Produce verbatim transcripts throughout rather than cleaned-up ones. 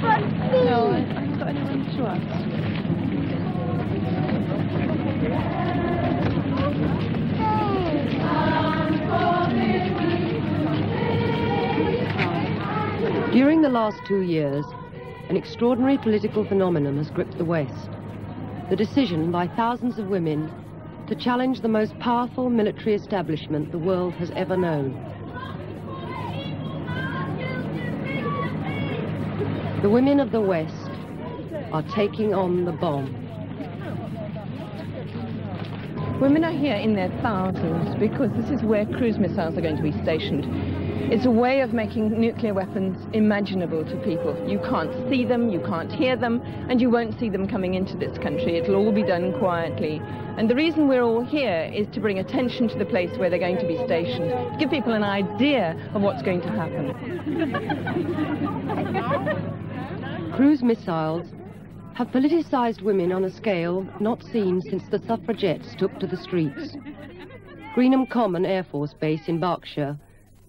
No, I haven't got anyone to ask. During the last two years, an extraordinary political phenomenon has gripped the West. The decision by thousands of women to challenge the most powerful military establishment the world has ever known. The women of the West are taking on the bomb. Women are here in their thousands because this is where cruise missiles are going to be stationed. It's a way of making nuclear weapons imaginable to people. You can't see them, you can't hear them, and you won't see them coming into this country. It'll all be done quietly. And the reason we're all here is to bring attention to the place where they're going to be stationed, to give people an idea of what's going to happen. Cruise missiles have politicized women on a scale not seen since the suffragettes took to the streets. Greenham Common Air Force Base in Berkshire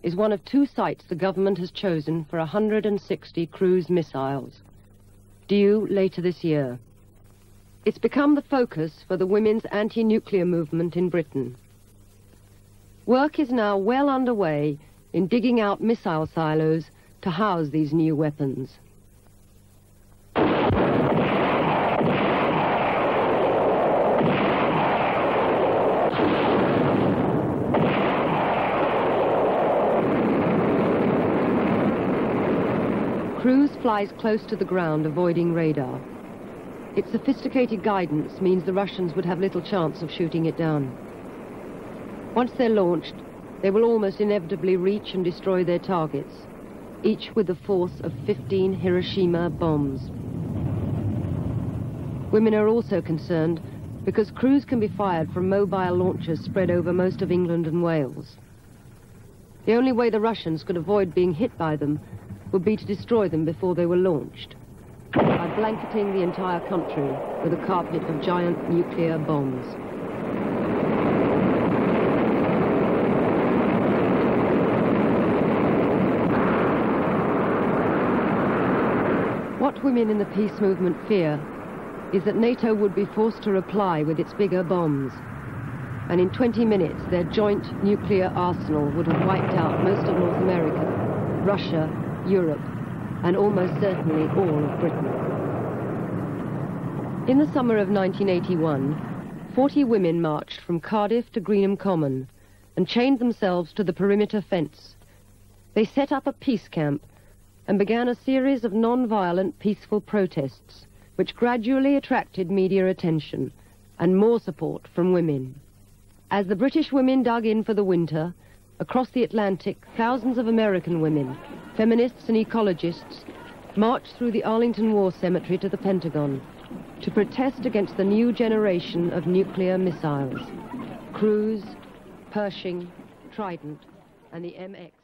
is one of two sites the government has chosen for one hundred sixty cruise missiles, due later this year. It's become the focus for the women's anti-nuclear movement in Britain. Work is now well underway in digging out missile silos to house these new weapons. Cruise flies close to the ground, avoiding radar. Its sophisticated guidance means the Russians would have little chance of shooting it down. Once they're launched, they will almost inevitably reach and destroy their targets, each with the force of fifteen Hiroshima bombs. Women are also concerned because cruise can be fired from mobile launchers spread over most of England and Wales. The only way the Russians could avoid being hit by them would be to destroy them before they were launched, by blanketing the entire country with a carpet of giant nuclear bombs. What women in the peace movement fear is that NATO would be forced to reply with its bigger bombs, and in twenty minutes their joint nuclear arsenal would have wiped out most of North America, Russia, Europe, and almost certainly all of Britain. In the summer of nineteen eighty-one, forty women marched from Cardiff to Greenham Common and chained themselves to the perimeter fence. They set up a peace camp and began a series of non-violent peaceful protests, which gradually attracted media attention and more support from women. As the British women dug in for the winter, across the Atlantic, thousands of American women, feminists and ecologists, marched through the Arlington War Cemetery to the Pentagon to protest against the new generation of nuclear missiles, Cruise, Pershing, Trident, and the M X.